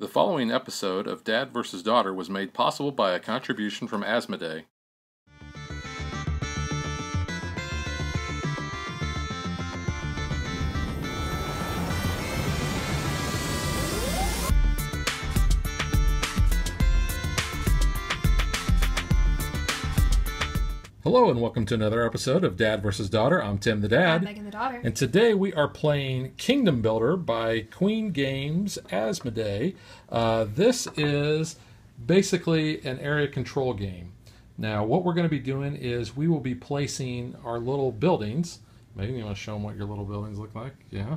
The following episode of Dad vs. Daughter was made possible by a contribution from Asmodee. Hello and welcome to another episode of Dad vs. Daughter. I'm Tim the Dad. I'm Megan the Daughter. And today we are playing Kingdom Builder by Queen Games, Asmodee. This is basically an area control game. Now what we're going to be doing is we will be placing our little buildings. Megan, you want to show them what your little buildings look like? Yeah.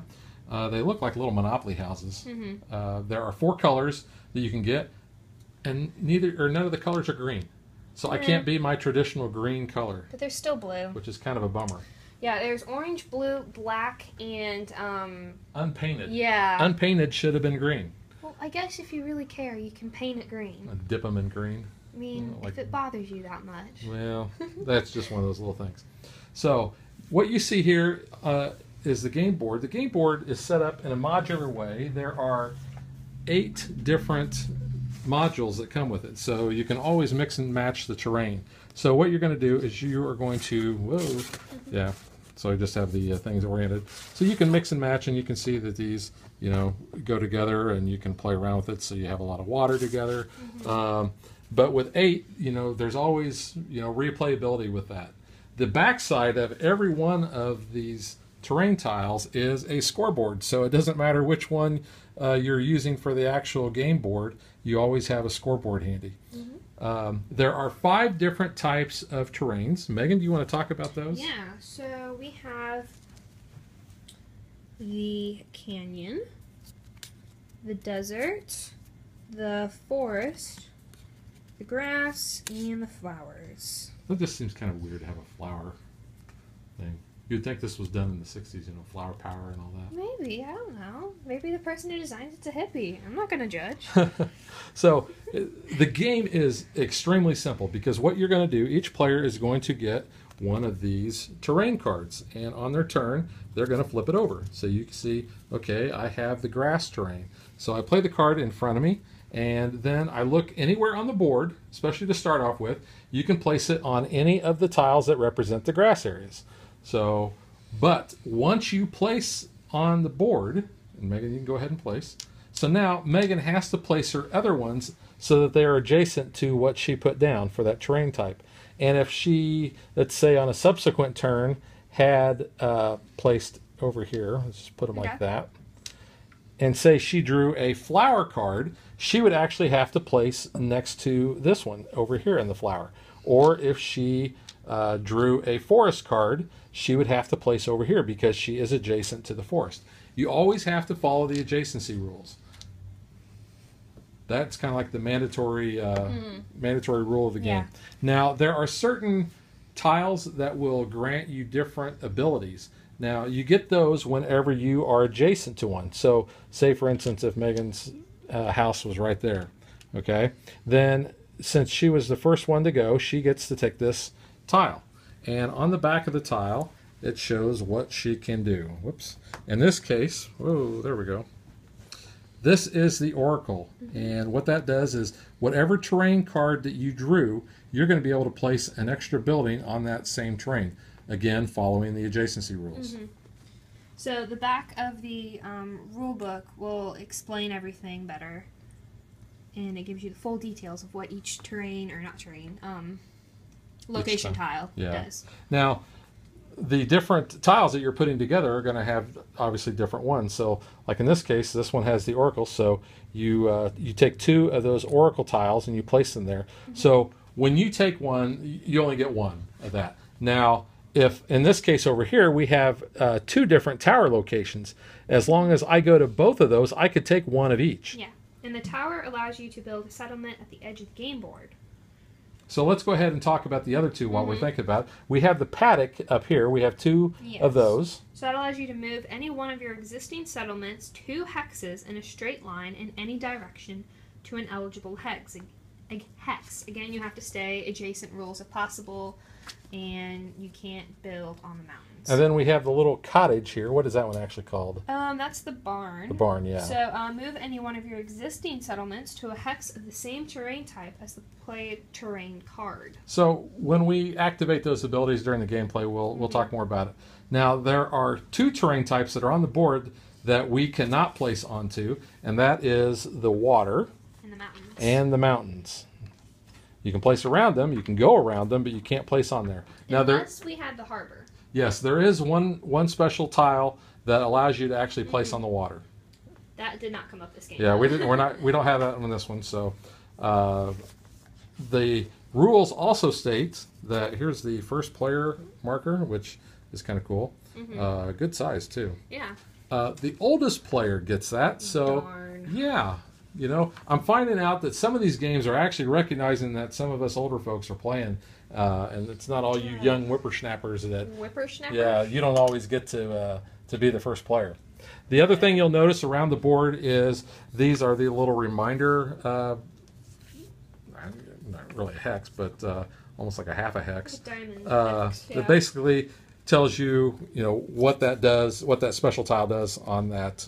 They look like little Monopoly houses. Mm-hmm. There are four colors that you can get, and none of the colors are green. So I can't be my traditional green color. But there's still blue. Which is kind of a bummer. Yeah, there's orange, blue, black, and... unpainted. Yeah. Unpainted should have been green. Well, I guess if you really care, you can paint it green. And dip them in green. I mean, you know, like, if it bothers you that much. Well, that's just one of those little things. So, what you see here is the game board. The game board is set up in a modular way. There are 8 different modules that come with it, so you can always mix and match the terrain. So what you're going to do is you are going to so I just have the things oriented, so you can mix and match, and you can see that these, you know, go together, and you can play around with it, so you have a lot of water together. Mm-hmm. But with 8, you know, there's always, you know, replayability with that. The backside of every one of these terrain tiles is a scoreboard, so it doesn't matter which one you're using for the actual game board, you always have a scoreboard handy. Mm-hmm. There are 5 different types of terrains. Megan, do you want to talk about those? Yeah, so we have the canyon, the desert, the forest, the grass, and the flowers. That just seems kind of weird to have a flower thing. You'd think this was done in the 60s, you know, flower power and all that. Maybe, I don't know. Maybe the person who designed it's a hippie. I'm not going to judge. So the game is extremely simple, because what you're going to do, each player is going to get one of these terrain cards. And on their turn, they're going to flip it over. So you can see, okay, I have the grass terrain. So I play the card in front of me, and then I look anywhere on the board, especially to start off with. You can place it on any of the tiles that represent the grass areas. So, but once you place on the board, and Megan, you can go ahead and place. So now Megan has to place her other ones so that they are adjacent to what she put down for that terrain type. And if she, let's say on a subsequent turn, had placed over here, let's just put them like that, and say she drew a flower card, she would actually have to place next to this one over here in the flower. Or if she drew a forest card, she would have to place over here because she is adjacent to the forest. You always have to follow the adjacency rules. That's kind of like the mandatory mandatory rule of the game. Yeah. Now, there are certain tiles that will grant you different abilities. Now, you get those whenever you are adjacent to one. So, say for instance, if Megan's house was right there, okay, then since she was the first one to go, she gets to take this tile, and on the back of the tile it shows what she can do. Whoops. In this case, whoa, there we go, this is the Oracle. Mm-hmm. And what that does is whatever terrain card that you drew, you're going to be able to place an extra building on that same terrain, again following the adjacency rules. Mm-hmm. So the back of the rule book will explain everything better, and it gives you the full details of what each terrain, or not terrain, location tile does. Now, the different tiles that you're putting together are going to have obviously different ones. So, like in this case, this one has the Oracle. So you take 2 of those Oracle tiles and you place them there. Mm-hmm. So when you take one, you only get one of that. Now, if in this case over here we have 2 different tower locations, as long as I go to both of those, I could take one of each. Yeah, and the tower allows you to build a settlement at the edge of the game board. So let's go ahead and talk about the other 2 while we're thinking about it. We have the paddock up here. We have 2 of those. So that allows you to move any one of your existing settlements 2 hexes in a straight line in any direction to an eligible hex. hex. Again, you have to stay adjacent rules if possible, and you can't build on the mountains. And then we have the little cottage here. What is that one actually called? That's the barn. The barn, yeah. So move any one of your existing settlements to a hex of the same terrain type as the play terrain card. So when we activate those abilities during the gameplay, we'll talk more about it. Now, there are two terrain types that are on the board that we cannot place onto, and that is the water and the mountains. You can place around them, you can go around them, but you can't place on there. Now, there, unless we had the harbor. Yes, there is one special tile that allows you to actually place on the water. That did not come up this game. Yeah, we didn't. We don't have that on this one. So, the rules also state that here's the first player marker, which is kind of cool. Good size too. Yeah. The oldest player gets that. So, darn. Yeah. You know, I'm finding out that some of these games are actually recognizing that some of us older folks are playing, and it's not all you young whippersnappers that... Whippersnappers? Yeah, you don't always get to be the first player. The other thing you'll notice around the board is these are the little reminder, not really a hex, but almost like a half a hex. Diamond hex, yeah. That basically tells you, you know, what that does, what that special tile does on that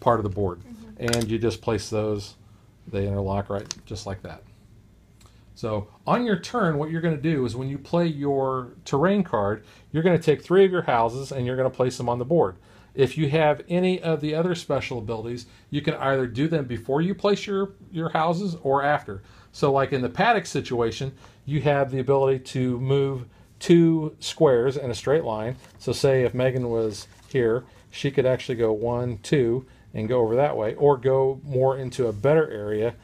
part of the board. And you just place those, they interlock right just like that. So on your turn, what you're going to do is when you play your terrain card, you're going to take three of your houses and you're going to place them on the board. If you have any of the other special abilities, you can either do them before you place your houses or after. So like in the paddock situation, you have the ability to move two squares in a straight line. So say if Megan was here, she could actually go 1, 2, and go over that way, or go more into a better area.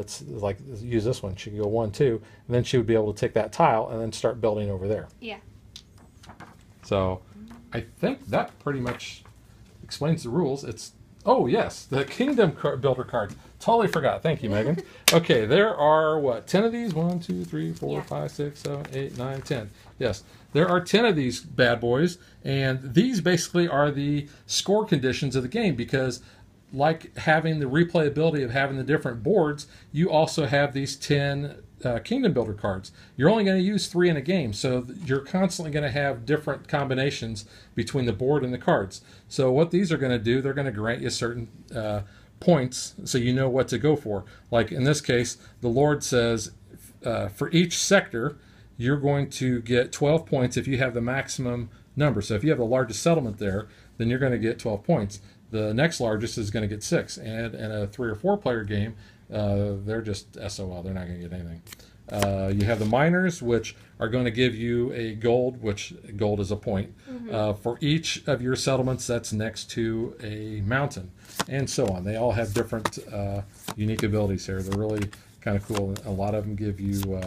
It's like, use this one. She can go 1, 2, and then she would be able to take that tile and then start building over there. Yeah. So I think that pretty much explains the rules. It's, oh yes, the Kingdom Builder cards. Totally forgot. Thank you, Megan. Okay, there are, what, 10 of these? 1, 2, 3, 4, 5, 6, 7, 8, 9, 10. Yes, there are 10 of these bad boys, and these basically are the score conditions of the game, because like having the replayability of having the different boards, you also have these 10 Kingdom Builder cards. You're only going to use 3 in a game, so you're constantly going to have different combinations between the board and the cards. So what these are going to do, they're going to grant you certain points, so you know what to go for. Like in this case, the Lord says for each sector you're going to get 12 points if you have the maximum number. So if you have the largest settlement there, then you're going to get 12 points. The next largest is going to get 6, and in a 3 or 4 player game, they're just SOL, they're not going to get anything. You have the miners, which are going to give you a gold, which gold is a point, for each of your settlements that's next to a mountain, and so on. They all have different unique abilities here. They're really kind of cool. A lot of them give you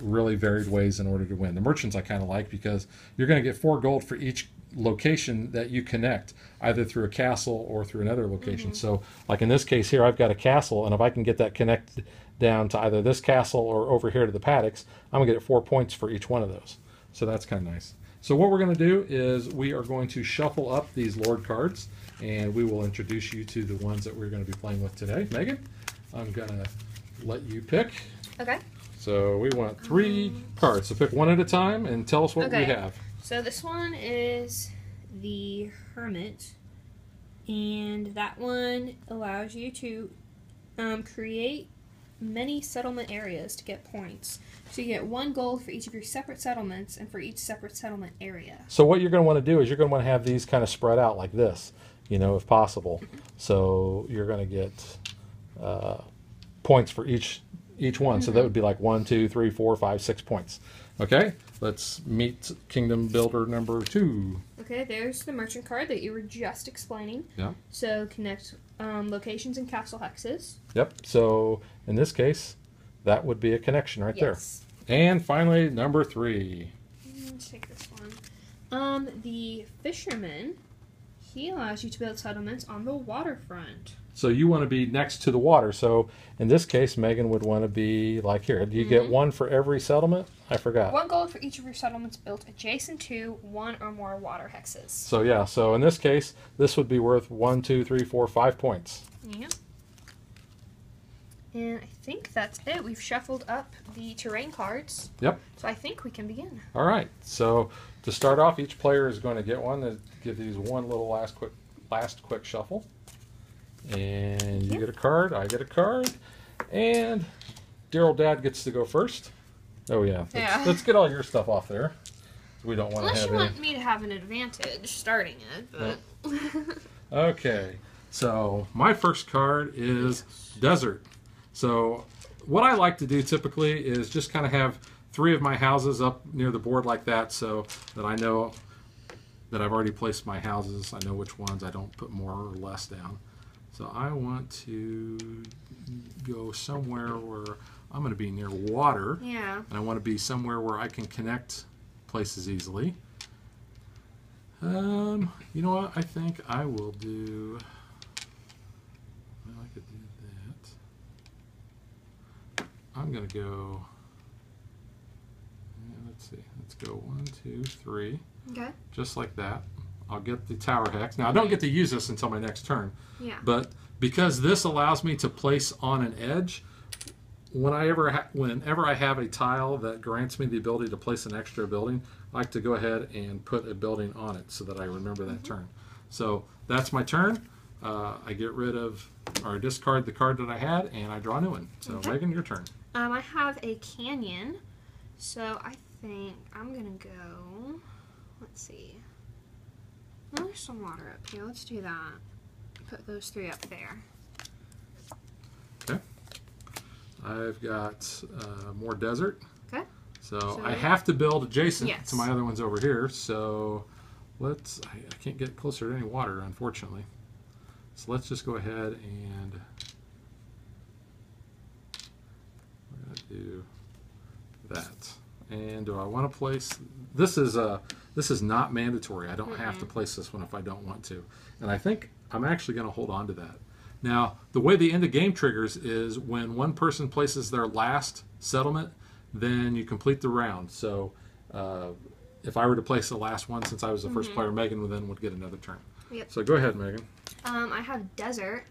really varied ways in order to win. The merchants I kind of like, because you're going to get 4 gold for each location that you connect, either through a castle or through another location. So like in this case here, I've got a castle, and if I can get that connected down to either this castle or over here to the paddocks, I'm gonna get 4 points for each one of those. So that's kind of nice. So what we're gonna do is we are going to shuffle up these Lord cards, and we will introduce you to the ones that we're gonna be playing with today. Megan, I'm gonna let you pick. Okay. So we want 3 cards. So pick one at a time and tell us what we have. So this one is the Hermit, and that one allows you to create many settlement areas to get points. So you get 1 gold for each of your separate settlements and for each separate settlement area. So what you're going to want to do is you're going to want to have these kind of spread out like this, you know, if possible. So you're going to get points for each one. So that would be like 1, 2, 3, 4, 5, 6 points. Okay, let's meet Kingdom Builder number 2. Okay, there's the merchant card that you were just explaining. Yeah. So connect locations and castle hexes. Yep, so in this case, that would be a connection right there. And finally, number 3. Let's take this one. The Fisherman, he allows you to build settlements on the waterfront. So you want to be next to the water. So in this case, Megan would want to be like here. Do you get 1 for every settlement? I forgot. 1 gold for each of your settlements built adjacent to 1 or more water hexes. So yeah, so in this case, this would be worth 1, 2, 3, 4, 5 points. Yeah. And I think that's it. We've shuffled up the terrain cards. Yep. So I think we can begin. All right. So to start off, each player is going to get one. That give these one little last quick shuffle. And you get a card. I get a card. And Daryl Dad gets to go first. Oh yeah. Let's get all your stuff off there. We don't want to have. Unless you want me to have an advantage starting it, but. Nope. Okay. So my first card is Desert. So what I like to do typically is just kind of have three of my houses up near the board like that, so that I know that I've already placed my houses. I know which ones. I don't put more or less down. So I want to go somewhere where I'm going to be near water. Yeah. And I want to be somewhere where I can connect places easily. You know what? I think I will do... I could do that. I'm going to go, let's see, let's go 1, 2, 3. Okay. Just like that. I'll get the tower hex. Now, I don't get to use this until my next turn. Yeah. But because this allows me to place on an edge, whenever I have a tile that grants me the ability to place an extra building, I like to go ahead and put a building on it so that I remember that turn. So that's my turn. I get rid of, or discard the card that I had, and I draw a new one. So, okay. Megan, your turn. I have a canyon, so I think I'm going to go, let's see. Oh, there's some water up here. Let's do that. Put those three up there. Okay. I've got more desert. Okay. So I have to build adjacent to my other ones over here, so let's, I can't get closer to any water, unfortunately. So let's just go ahead and we're going to do that. And do I want to place? This is not mandatory. I don't have to place this one if I don't want to. And I think I'm actually going to hold on to that. Now, the way the end of game triggers is when one person places their last settlement, then you complete the round. So if I were to place the last one, since I was the first player, Megan then would get another turn. Yep. So go ahead, Megan. I have desert,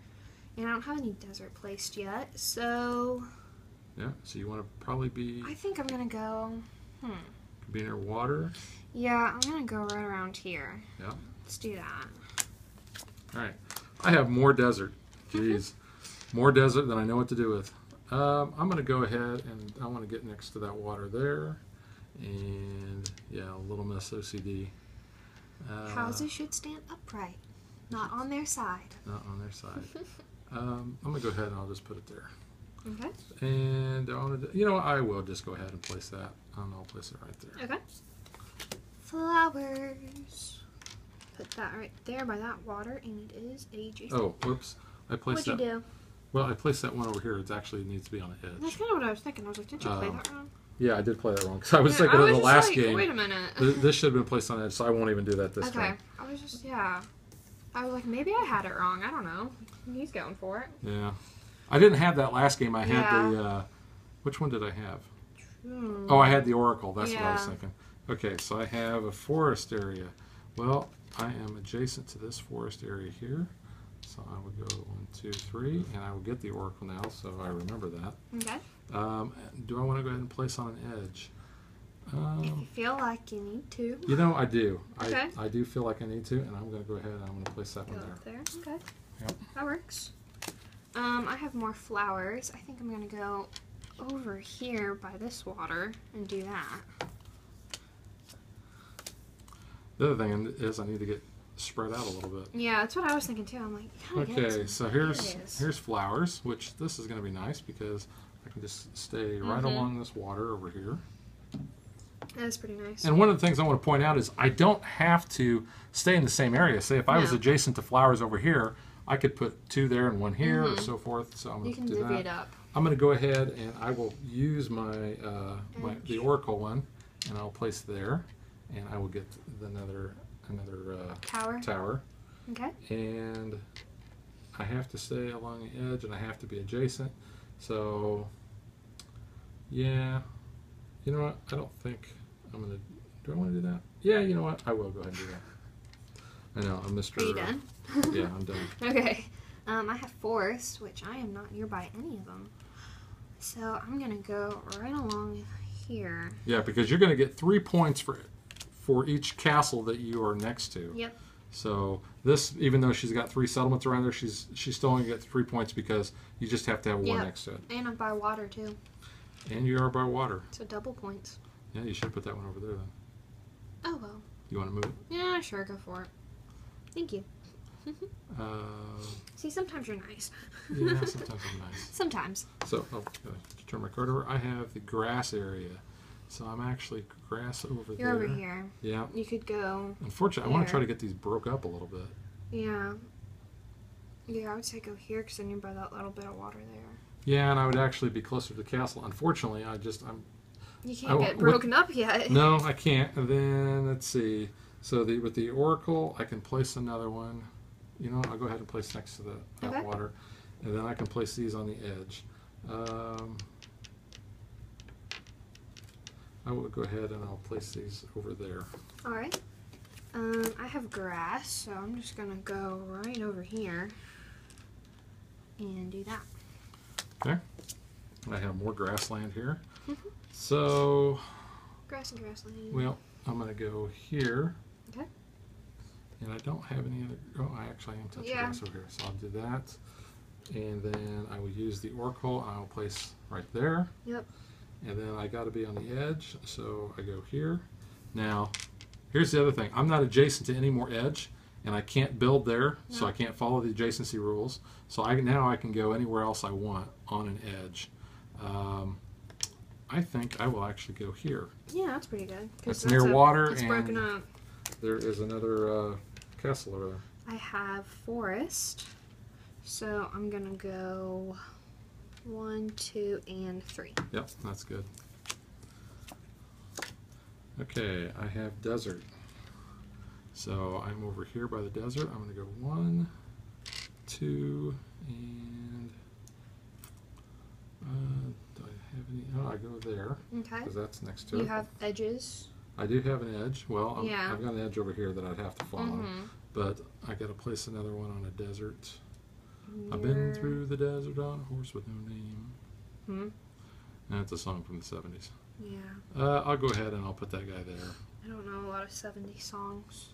and I don't have any desert placed yet, so... Yeah, so you want to probably be... I think I'm going to go... Be near water? Yeah, I'm going to go right around here. Yeah. Let's do that. All right. I have more desert. Jeez. More desert than I know what to do with. I'm going to go ahead, and I want to get next to that water there. And, yeah, a little miss OCD. Houses should stand upright. Not on their side. Not on their side. I'm going to go ahead and I'll just put it there. Okay. And, you know, I will just go ahead and place that. I'll place it right there. Okay. Flowers. Put that right there by that water, and it is adjacent. Oh, whoops. I placed that. What'd you do? Well, I placed that one over here. It actually needs to be on the edge. That's kind of what I was thinking. I was like, didn't you play that wrong? Yeah, I did play that wrong, because I was thinking of the last game. Wait a minute. This should have been placed on the edge, so I won't even do that this time. Okay. I was just, I was like, maybe I had it wrong. I don't know. He's going for it. Yeah. I didn't have that last game. I had the, which one did I have? Oh, I had the Oracle. That's what I was thinking. Okay, so I have a forest area. Well, I am adjacent to this forest area here. So I would go 1, 2, 3, and I will get the Oracle now, so I remember that. Okay. Do I want to go ahead and place on an edge? If you feel like you need to. You know, I do. Okay. I do feel like I need to, and I'm going to go ahead and I'm going to place that one there. Okay. Yep. That works. I have more flowers. I think I'm going to go over here by this water and do that. The other thing is I need to get spread out a little bit. Yeah, that's what I was thinking too. I'm like, okay, so here's flowers, which this is going to be nice because I can just stay right along this water over here. That's pretty nice. And one of the things I want to point out is I don't have to stay in the same area. Say if I was adjacent to flowers over here, I could put two there and one here or so forth. So I'm going to do that. You can divvy it up. I'm going to go ahead and I will use my, the Oracle one, and I'll place there, and I will get another tower. Okay. And I have to stay along the edge, and I have to be adjacent. So, yeah. You know what? I don't think I'm going to... Do I want to do that? Yeah, you know what? I will go ahead and do that. I know. I'm Mr. Are you done? Yeah, I'm done. Okay. I have forests, which I am not nearby any of them. So I'm going to go right along here. Yeah, because you're going to get 3 points for each castle that you are next to. Yep. So this, even though she's got 3 settlements around there, she's still only got 3 points because you just have to have one next to it. And I'm by water too. And you are by water. So double points. Yeah, you should put that one over there then. Oh well. You want to move it? Yeah, sure, go for it. Thank you. See, sometimes you're nice. Yeah, sometimes I'm nice. Sometimes. So, oh, turn my card over. I have the grass area. So I'm actually grass over there. You're over here. Yeah. You could go. Unfortunately, I want to try to get these broke up a little bit. Yeah. Yeah, I would say go here because then you're by that little bit of water there. Yeah, and I would actually be closer to the castle. Unfortunately, I'm. You can't get broken up yet. No, I can't. And then let's see. So with the oracle, I can place another one. You know, I'll go ahead and place next to the water, and then I can place these on the edge. I will go ahead and I'll place these over there. All right. I have grass, so I'm just going to go right over here and do that. Okay. I have more grassland here. So. Grass and grassland. Well, I'm going to go here. Okay. And I don't have any other. Oh, I actually am touching grass over here, so I'll do that. And then I will use the oracle. I'll place right there. Yep. And then I got to be on the edge, so I go here. Now, here's the other thing. I'm not adjacent to any more edge, and I can't build there, so I can't follow the adjacency rules. So now I can go anywhere else I want on an edge. I think I will actually go here. Yeah, that's pretty good. It's near water, it's broken up. There is another castle over there. I have forest, so I'm going to go 1, 2, and 3. Yep, that's good. Okay, I have desert. So I'm over here by the desert. I'm going to go 1, 2, and do I have any? Oh, I go there. Okay. Because that's next to it. You have edges. I do have an edge. Well, I've got an edge over here that I'd have to follow. But I got to place another one on a desert. I've been through the desert on a horse with no name. That's a song from the 70s. Yeah. I'll go ahead and I'll put that guy there. I don't know a lot of 70s songs.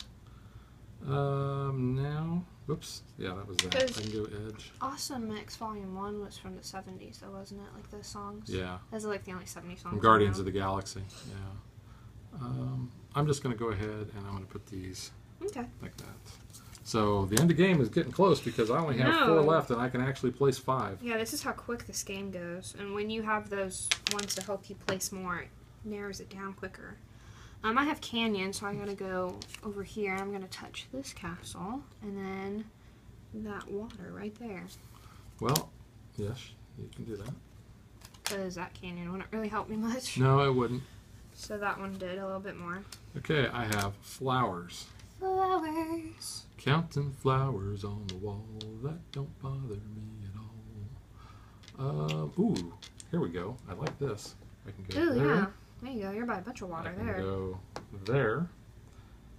Now, whoops. Yeah, that was that. I can go edge. Awesome Mix Volume 1 was from the 70s, though, wasn't it? Like those songs? Yeah. Those are like the only 70s songs. From Guardians of the Galaxy. Yeah. I'm just going to go ahead and I'm going to put these like that. So the end of the game is getting close because I only have 4 left and I can actually place 5. Yeah, this is how quick this game goes. And when you have those ones to help you place more, it narrows it down quicker. I have canyon, so I gotta go over here. I'm gonna touch this castle and then that water right there. Well, yes, you can do that. Because that canyon wouldn't really help me much. No, it wouldn't. So that one did a little bit more. Okay, I have flowers. Flowers. Counting flowers on the wall, that don't bother me at all. Ooh, here we go. I like this. I can go there. Yeah. There you go. You're by a bunch of water there. I can go there.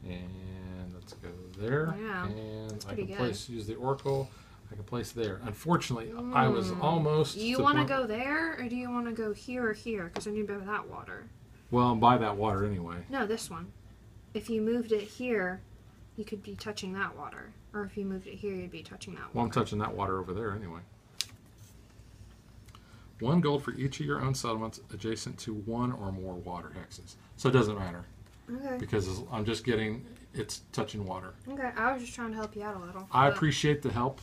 And let's go there. Yeah. And that's pretty good. I can use the oracle. I can place there. Unfortunately, I was almost... Do you want to go there, or do you want to go here or here? Because I need to go by that water. Well, I'm by that water anyway. No, this one. If you moved it here... You could be touching that water. Or if you moved it here, you'd be touching that water. Well, I'm touching that water over there anyway. 1 gold for each of your own settlements adjacent to 1 or more water hexes. So it doesn't matter. Okay. Because I'm just getting, it's touching water. Okay, I was just trying to help you out a little. I appreciate the help.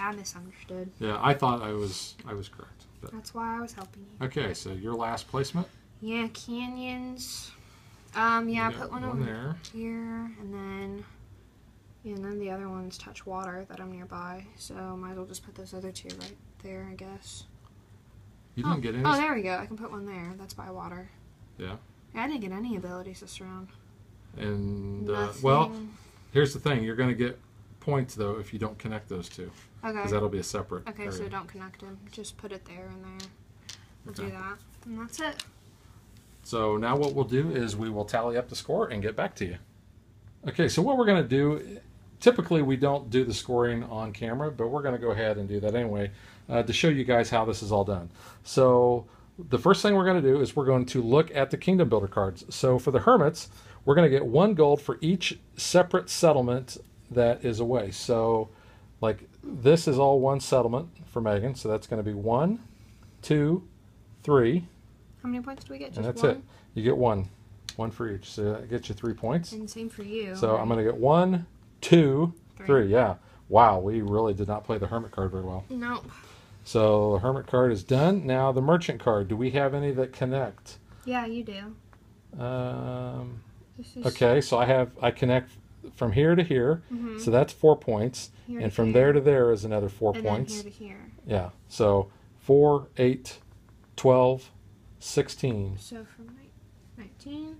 I misunderstood. Yeah, I thought I was correct. But. That's why I was helping you. Okay, so your last placement? Yeah, canyons. Yeah, I put one over there. Here, and then... And then the other ones touch water that I'm nearby, so might as well just put those other 2 right there, I guess. You didn't get any? Oh, there we go. I can put one there. That's by water. Yeah. I didn't get any abilities this round. And, well, here's the thing. You're going to get points, though, if you don't connect those 2. Okay. Because that'll be a separate area. So don't connect them. Just put it there and there. We'll do that. And that's it. So now what we'll do is we will tally up the score and get back to you. Okay, so what we're going to do Typically, we don't do the scoring on camera, but we're going to go ahead and do that anyway to show you guys how this is all done. So the first thing we're going to do is we're going to look at the Kingdom Builder cards. So for the Hermits, we're going to get 1 gold for each separate settlement that is away. So like this is all one settlement for Megan. So that's going to be 1, 2, 3. How many points do we get? Just and that's one? It. You get one. One for each. So that gets you 3 points. And same for you. So right. I'm going to get 1, 2, 3. Yeah. Wow. We really did not play the Hermit card very well. Nope. So the Hermit card is done. Now the Merchant card. Do we have any that connect? Yeah, you do. Okay, so I connect from here to here. Mm-hmm. So that's 4 points. Here and from there to there is another 4 points. And here to here. Yeah. So 4, 8, 12, 16. So from 19.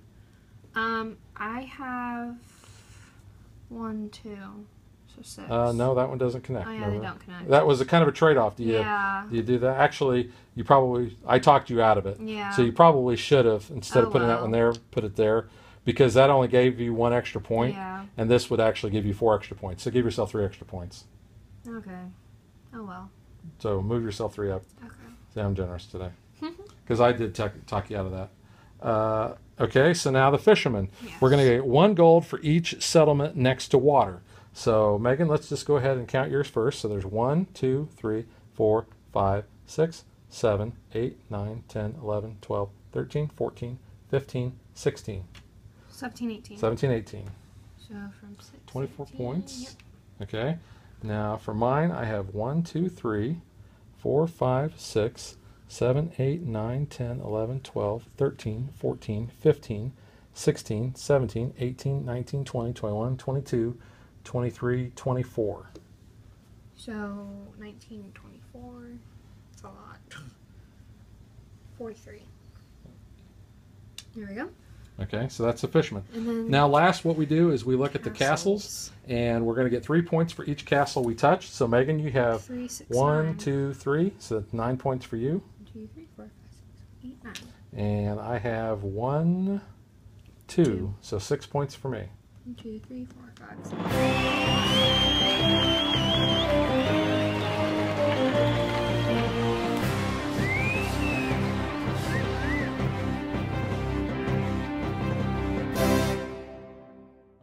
I have 1, 2. So 6. No, that one doesn't connect. Oh, yeah, they don't connect. That was a kind of a trade-off. Do you do that? Actually, you probably, I talked you out of it. Yeah. So you probably should have, instead of putting that one there, put it there. Because that only gave you 1 extra point. Yeah. And this would actually give you 4 extra points. So give yourself 3 extra points. Okay. Oh, well. So move yourself 3 up. Okay. See, I'm generous today. Because I did talk you out of that. Okay, so now the fishermen. Yes. We're going to get 1 gold for each settlement next to water. So, Megan, let's just go ahead and count yours first. So there's 1, 2, 3, 4, 5, 6, 7, 8, 9, 10, 11, 12, 13, 14, 15, 16. 17, 18. 17, 18. So from 6, 24 18, points. Yep. Okay. Now for mine, I have 1, 2, 3, 4, 5, 6, 7, 8, 9, 10, 11, 12, 13, 14, 15, 16, 17, 18, 19, 20, 21, 22, 23, 24. So 19 and 24, that's a lot. 43. There we go. Okay, so that's the fisherman. Now last, what we do is we look at the castles, and we're going to get 3 points for each castle we touch. So Megan, you have 3, 6, 1, 9, 2, 3, so that's 9 points for you. 1, 2, 3, 4, 5, 6, 8, 9. And I have 1, 2, so 6 points for me. 1, 2, 3, 4, 5, 6. All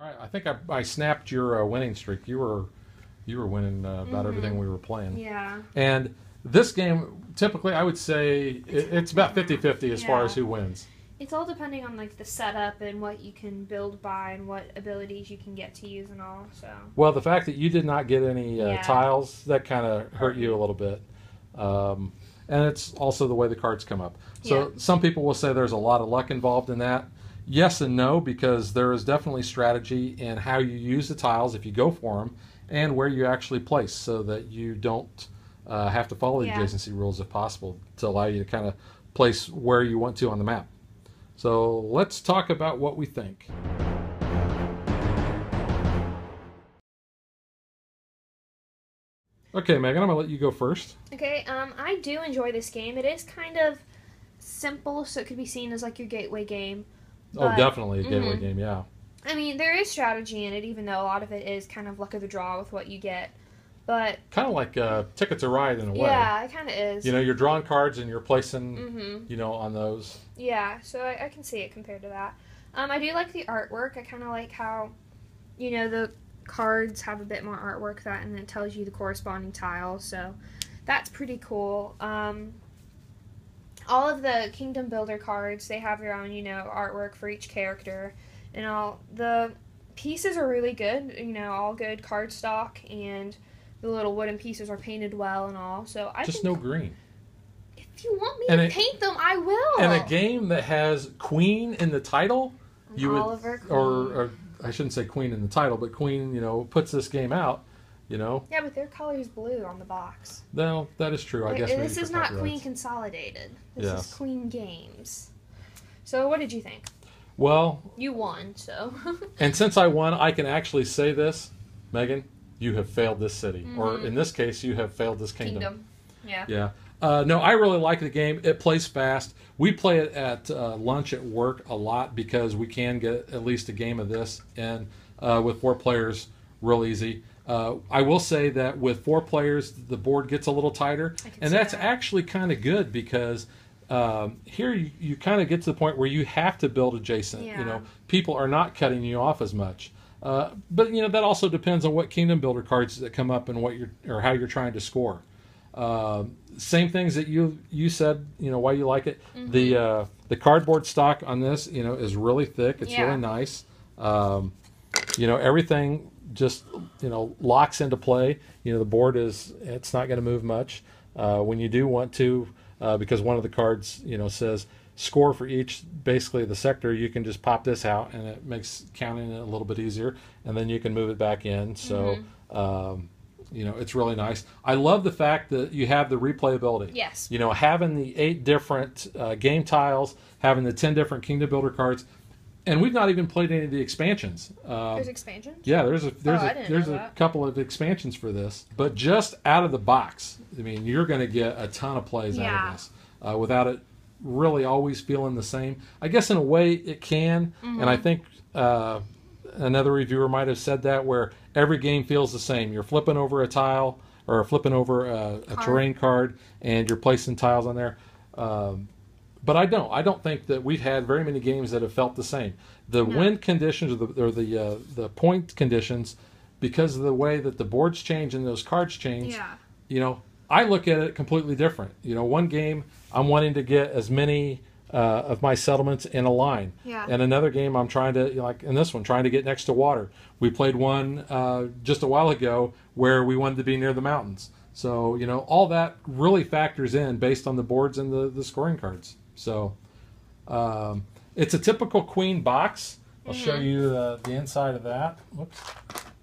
right, I think I snapped your winning streak. You were winning about everything we were playing. Yeah. And this game, typically, I would say it's about 50-50 as far as who wins. It's all depending on like the setup and what you can build by and what abilities you can get to use and all. So. Well, the fact that you did not get any tiles, that kind of hurt you a little bit. And it's also the way the cards come up. So some people will say there's a lot of luck involved in that. Yes and no, because there is definitely strategy in how you use the tiles if you go for them and where you actually place so that you don't have to follow the adjacency rules if possible to allow you to kind of place where you want to on the map. So let's talk about what we think. Okay, Megan, I'm going to let you go first. Okay, I do enjoy this game. It is kind of simple, so it could be seen as like your gateway game. But, oh, definitely a gateway game, yeah. I mean, there is strategy in it, even though a lot of it is kind of luck of the draw with what you get. But kind of like Tickets to Ride in a way. Yeah, it kind of is. You know, you're drawing cards and you're placing, you know, on those. Yeah, so I can see it compared to that. I do like the artwork. I kind of like how, you know, the cards have a bit more artwork that, and it tells you the corresponding tile. So that's pretty cool. All of the Kingdom Builder cards, they have their own, you know, artwork for each character, and all the pieces are really good. You know, all good card stock and. The little wooden pieces are painted well and all, so I just no green. If you want me to paint them, I will. And a game that has Queen in the title, you would, or I shouldn't say Queen in the title, but Queen, you know, puts this game out, you know. Yeah, but their color is blue on the box. No, that is true. I guess this is not Queen Consolidated. This is Queen Games. So, what did you think? Well, you won, so. And since I won, I can actually say this, Megan. You have failed this city, or in this case, you have failed this kingdom. Yeah. No, I really like the game. It plays fast. We play it at lunch at work a lot because we can get at least a game of this, and with 4 players, real easy. I will say that with four players, the board gets a little tighter, and that's actually kind of good because here you kind of get to the point where you have to build adjacent. Yeah. You know, people are not cutting you off as much. But you know, that also depends on what Kingdom Builder cards that come up and what you're or how you're trying to score. Same things that you said, you know, why you like it. Mm-hmm. The cardboard stock on this, you know, is really thick. It's really nice. You know, everything just, you know, locks into play. You know, the board is, it's not going to move much when you do want to, because one of the cards, you know, says score for each, basically the sector. You can just pop this out and it makes counting it a little bit easier, and then you can move it back in. So you know, it's really nice. I love the fact that you have the replayability. Yes. You know, having the 8 different game tiles, having the 10 different Kingdom Builder cards. And we've not even played any of the expansions. There's expansions? Yeah, there's a couple of expansions for this. But just out of the box, I mean, you're going to get a ton of plays out of this without it really always feeling the same. I guess in a way it can. Mm-hmm. And I think another reviewer might have said that, where every game feels the same. You're flipping over a tile or flipping over a terrain card, and you're placing tiles on there. But I don't think that we've had very many games that have felt the same. The wind conditions or the point conditions, because of the way that the boards change and those cards change, you know, I look at it completely different. You know, one game I'm wanting to get as many of my settlements in a line. Yeah. And another game I'm trying to, like in this one, trying to get next to water. We played one just a while ago where we wanted to be near the mountains. So, you know, all that really factors in based on the boards and the scoring cards. So, it's a typical queen box. I'll show you the inside of that. Whoops.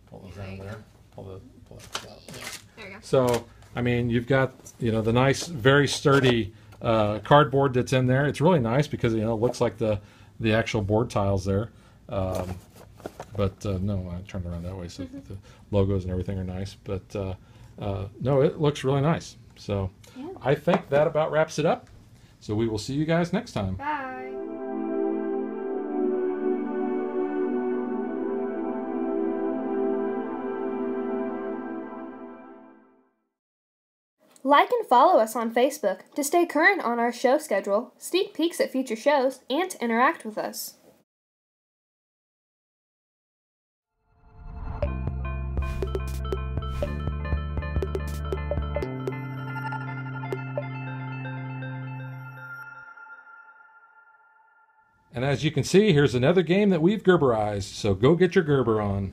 Pull those out of there. Pull that out. Yeah. There you go. So, I mean, you've got, you know, the nice, very sturdy cardboard that's in there. It's really nice because, you know, it looks like the actual board tiles there. But no, I turned around that way, so the logos and everything are nice. But, no, it looks really nice. So, I think that about wraps it up. So we will see you guys next time. Bye. Like and follow us on Facebook to stay current on our show schedule, sneak peeks at future shows, and to interact with us. And as you can see, here's another game that we've Gerberized, so go get your Gerber on.